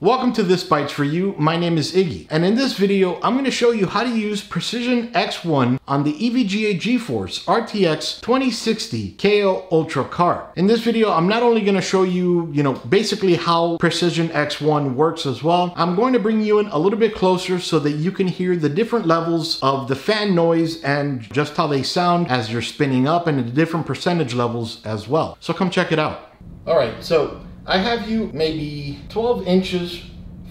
Welcome to This Bytes For You, my name is Iggy, and in this video I'm going to show you how to use Precision X1 on the EVGA GeForce RTX 2060 KO Ultra card. In this video I'm not only going to show you, basically how Precision X1 works as well, I'm going to bring you in a little bit closer so that you can hear the different levels of the fan noise and just how they sound as you're spinning up and the different percentage levels as well. So come check it out. Alright, so I have you maybe 12 inches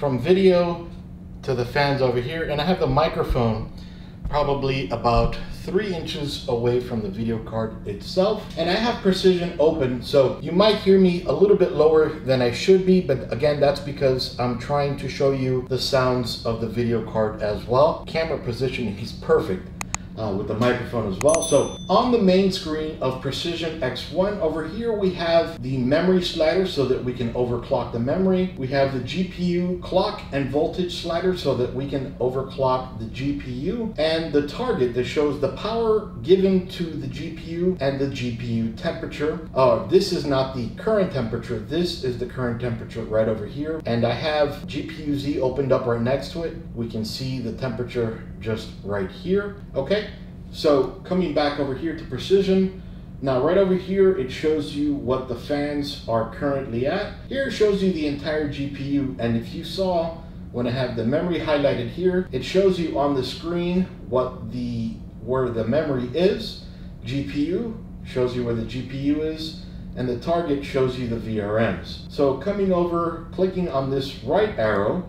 from video to the fans over here, and I have the microphone probably about 3 inches away from the video card itself, and I have Precision open, so you might hear me a little bit lower than I should be, but again, that's because I'm trying to show you the sounds of the video card as well. Camera positioning is perfect with the microphone as well. So on the main screen of Precision X1 over here, we have the memory slider so that we can overclock the memory. We have the GPU clock and voltage slider so that we can overclock the GPU, and the target that shows the power given to the GPU and the GPU temperature. This is not the current temperature. This is the current temperature right over here. And I have GPU-Z opened up right next to it. We can see the temperature just right here. Okay. So coming back over here to Precision, now right over here it shows you what the fans are currently at. Here it shows you the entire GPU, and if you saw when I have the memory highlighted here, it shows you on the screen what where the memory is, GPU shows you where the GPU is, and the target shows you the VRMs. So coming over, clicking on this right arrow,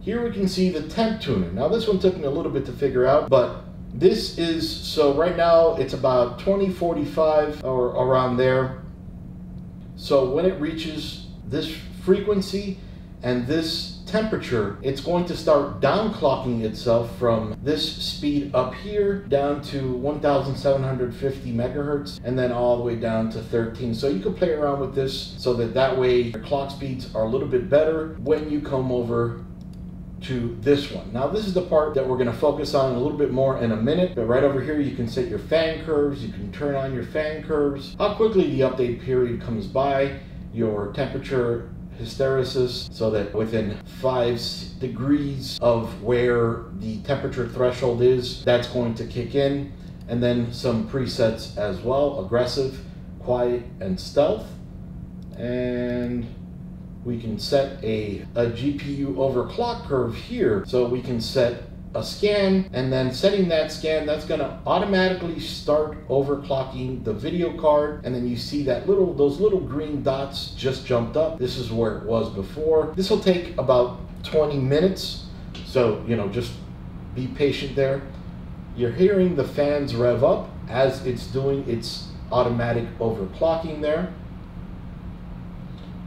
here we can see the temp tuner. Now this one took me a little bit to figure out, but this is, so right now it's about 2045 or around there. So when it reaches this frequency and this temperature, it's going to start downclocking itself from this speed up here down to 1750 megahertz and then all the way down to 13. So you can play around with this so that way your clock speeds are a little bit better when you come over to this one. Now this is the part that we're going to focus on a little bit more in a minute, but right over here you can set your fan curves, you can turn on your fan curves, how quickly the update period comes by, your temperature hysteresis, so that within 5 degrees of where the temperature threshold is, that's going to kick in, and then some presets as well, aggressive, quiet, and stealth. And we can set a GPU overclock curve here. So we can set a scan, and then setting that scan, that's gonna automatically start overclocking the video card. And then you see that those little green dots just jumped up. This is where it was before. This will take about 20 minutes. So, just be patient there. You're hearing the fans rev up as it's doing its automatic overclocking there.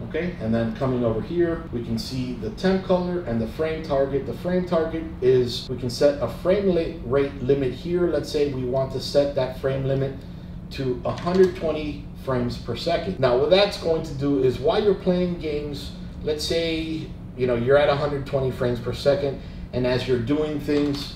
Okay, and then coming over here, we can see the temp color and the frame target. The frame target is, we can set a frame rate limit here. Let's say we want to set that frame limit to 120 frames per second. Now, what that's going to do is while you're playing games, let's say, you're at 120 frames per second, and as you're doing things,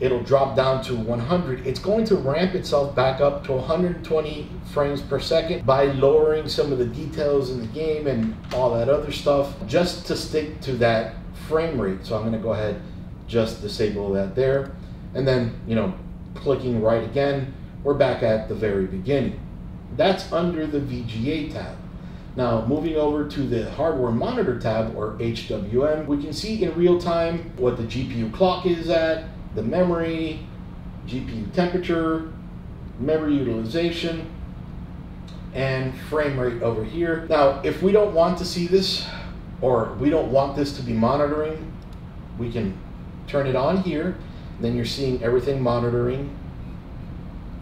it'll drop down to 100. It's going to ramp itself back up to 120 frames per second by lowering some of the details in the game and all that other stuff just to stick to that frame rate. So I'm gonna go ahead, just disable that there. And then, clicking right again, we're back at the very beginning. That's under the VGA tab. Now, moving over to the hardware monitor tab, or HWM, we can see in real time what the GPU clock is at, the memory, GPU temperature, memory utilization, and frame rate over here. Now, if we don't want to see this, or we don't want this to be monitoring, we can turn it on here. Then you're seeing everything monitoring.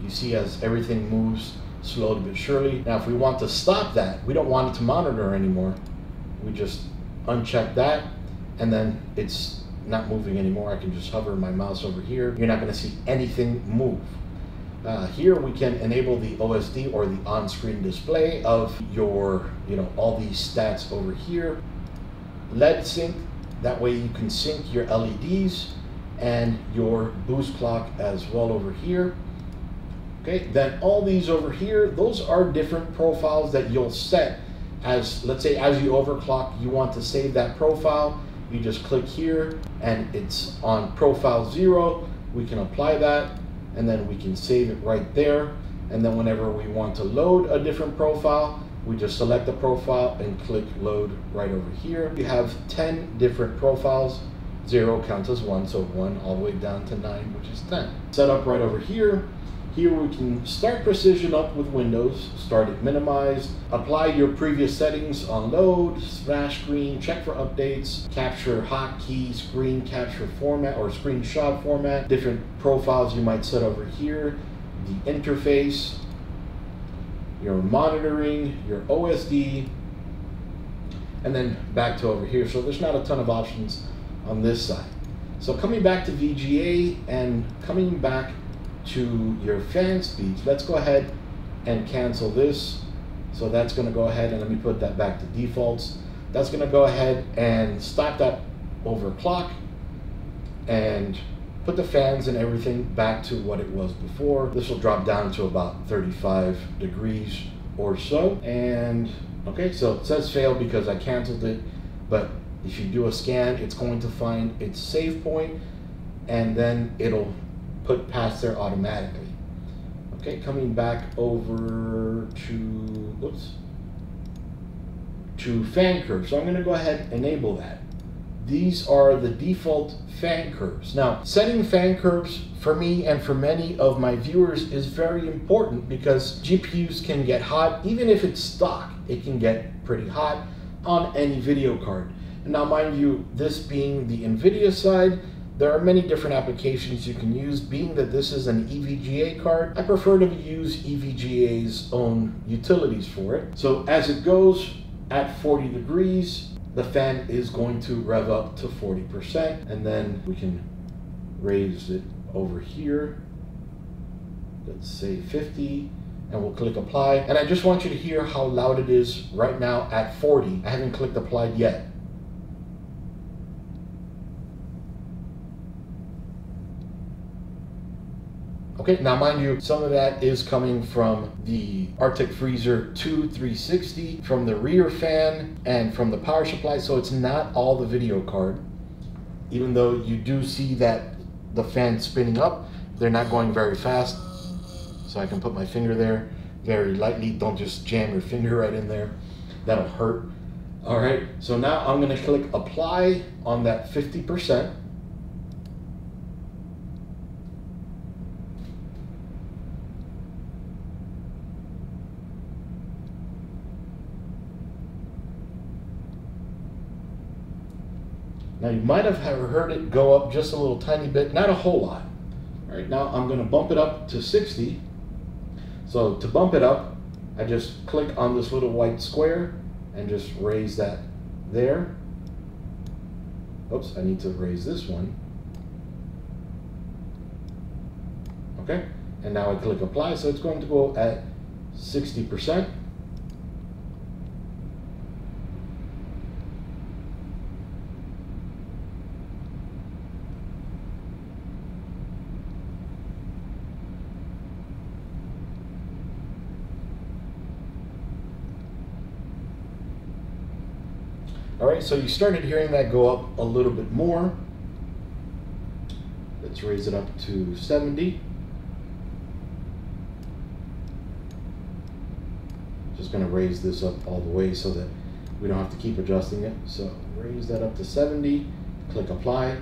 You see as everything moves slowly but surely. Now, if we want to stop that, we don't want it to monitor anymore. We just uncheck that, and then it's not moving anymore. I can just hover my mouse over here. You're not gonna see anything move. Here we can enable the OSD, or the on-screen display of your, all these stats over here. LED sync, that way you can sync your LEDs and your boost clock as well over here. Okay, then all these over here, those are different profiles that you'll set as, let's say, as you overclock, you want to save that profile, you just click here and it's on profile 0. We can apply that and then we can save it right there. And then whenever we want to load a different profile, we just select the profile and click load right over here. You have 10 different profiles. 0 counts as 1, so 1 all the way down to 9, which is 10. Set up right over here. Here we can start Precision up with Windows, start it minimized, apply your previous settings on load, smash screen, check for updates, capture hotkey, screen capture format or screenshot format, different profiles you might set over here, the interface, your monitoring, your OSD, and then back to over here. So there's not a ton of options on this side. So coming back to VGA and coming back to your fan speeds, let's go ahead and cancel this. So that's going to go ahead and let me put that back to defaults. That's going to go ahead and stop that overclock and put the fans and everything back to what it was before. This will drop down to about 35 degrees or so. And okay, so it says fail because I canceled it, but if you do a scan, it's going to find its save point and then it'll put past there automatically. Okay, coming back over to, whoops, to fan curve. So I'm going to go ahead and enable that. These are the default fan curves. Now, setting fan curves for me and for many of my viewers is very important because GPUs can get hot. Even if it's stock, it can get pretty hot on any video card. Now, mind you, this being the NVIDIA side, there are many different applications you can use. Being that this is an EVGA card, I prefer to use EVGA's own utilities for it. So as it goes at 40 degrees, the fan is going to rev up to 40%, and then we can raise it over here. Let's say 50, and we'll click apply. And I just want you to hear how loud it is right now at 40. I haven't clicked applied yet. Okay, now mind you, some of that is coming from the Arctic Freezer 2360, from the rear fan, and from the power supply, so it's not all the video card. Even though you do see that the fan spinning up, they're not going very fast. So I can put my finger there very lightly. Don't just jam your finger right in there. That'll hurt. All right, so now I'm gonna click apply on that 50%. Now you might have heard it go up just a little tiny bit, not a whole lot. All right, now I'm going to bump it up to 60. So to bump it up, I just click on this little white square and just raise that there. Oops, I need to raise this one. Okay, and now I click apply, so it's going to go at 60%. All right, so you started hearing that go up a little bit more. Let's raise it up to 70. Just gonna raise this up all the way so that we don't have to keep adjusting it. So raise that up to 70, click apply.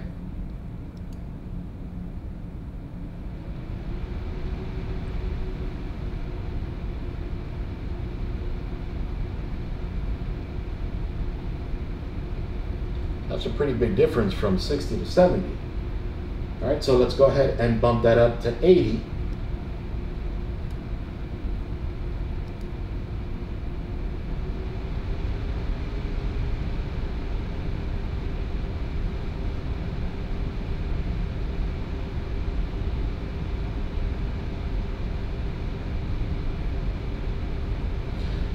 That's a pretty big difference from 60 to 70. All right, so let's go ahead and bump that up to 80.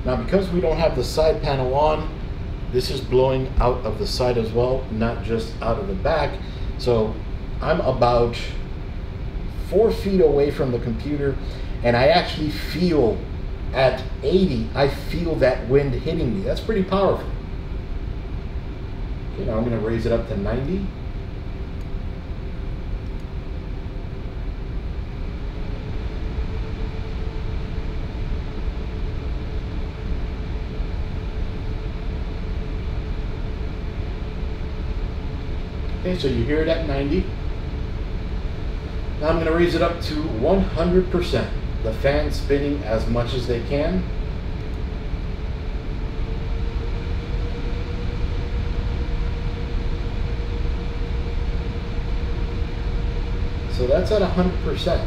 Now, because we don't have the side panel on, this is blowing out of the side as well, not just out of the back. So I'm about 4 feet away from the computer and I actually feel at 80, I feel that wind hitting me. That's pretty powerful. Okay, now I'm going to raise it up to 90. Okay, so you hear it at 90. Now I'm going to raise it up to 100%. The fan spinning as much as they can. So that's at 100%.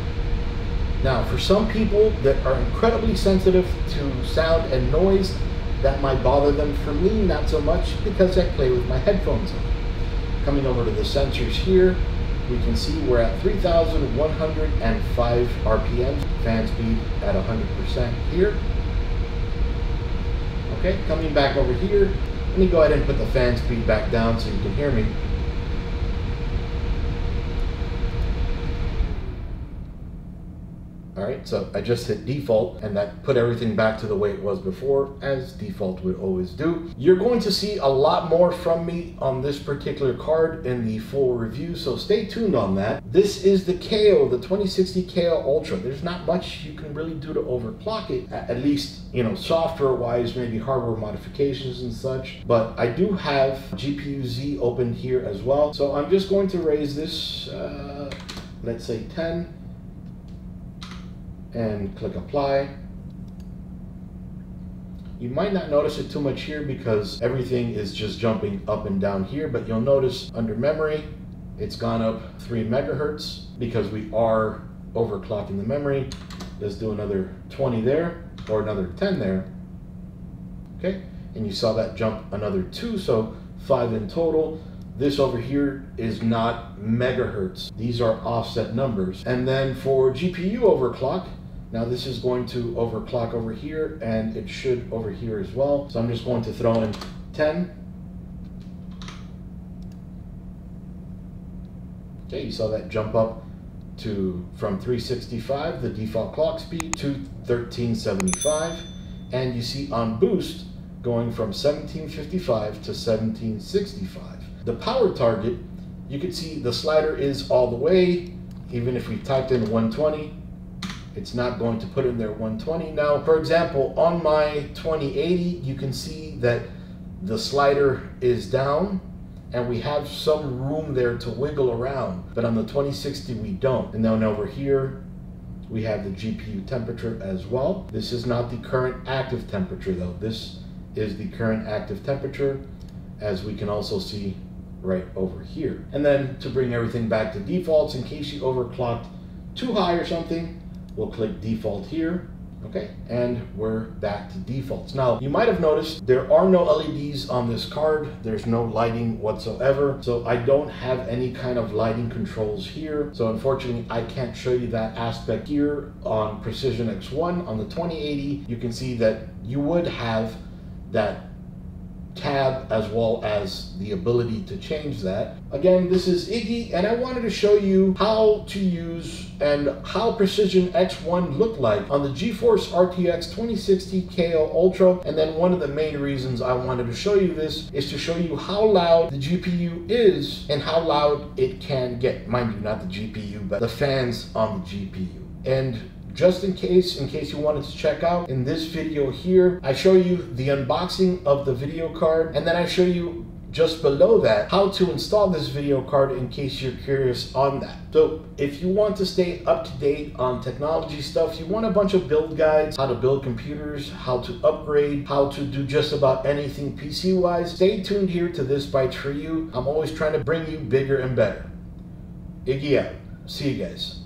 Now, for some people that are incredibly sensitive to sound and noise, that might bother them. For me, not so much, because I play with my headphones on. Coming over to the sensors here, we can see we're at 3,105 RPMs, fan speed at 100% here. Okay, coming back over here, let me go ahead and put the fan speed back down so you can hear me. All right, so I just hit default, and that put everything back to the way it was before, as default would always do. You're going to see a lot more from me on this particular card in the full review, so stay tuned on that. This is the KO, the 2060 KO Ultra. There's not much you can really do to overclock it, at least, you know, software-wise, maybe hardware modifications and such. But I do have GPU-Z open here as well, so I'm just going to raise this, let's say 10. And click apply. You might not notice it too much here because everything is just jumping up and down here, but you'll notice under memory, it's gone up 3 megahertz because we are overclocking the memory. Let's do another 20 there, or another 10 there. Okay, and you saw that jump another 2, so 5 in total. This over here is not megahertz. These are offset numbers. And then for GPU overclock, now this is going to overclock over here, and it should over here as well. So I'm just going to throw in 10. Okay, you saw that jump up to from 365, the default clock speed, to 1375. And you see on boost, going from 1755 to 1765. The power target, you can see the slider is all the way. Even if we typed in 120, it's not going to put in there 120. Now, for example, on my 2080, you can see that the slider is down and we have some room there to wiggle around, but on the 2060, we don't. And then over here, we have the GPU temperature as well. This is not the current active temperature though. This is the current active temperature, as we can also see right over here. And then to bring everything back to defaults, in case you overclocked too high or something, we'll click default here. Okay, and we're back to defaults. Now, you might have noticed there are no LEDs on this card. There's no lighting whatsoever. So I don't have any kind of lighting controls here. So unfortunately, I can't show you that aspect here on Precision X1. On the 2080, you can see that you would have that tab as well as the ability to change that. Again, this is Iggy, and I wanted to show you how to use and how Precision X1 looked like on the GeForce RTX 2060 KO Ultra. And then one of the main reasons I wanted to show you this is to show you how loud the GPU is and how loud it can get. Mind you, not the GPU, but the fans on the GPU. And just in case you wanted to check out, in this video here, I show you the unboxing of the video card, and then I show you just below that how to install this video card in case you're curious on that. So if you want to stay up to date on technology stuff, you want a bunch of build guides, how to build computers, how to upgrade, how to do just about anything PC wise, stay tuned here to This Bytes For You. I'm always trying to bring you bigger and better. Iggy out. See you guys.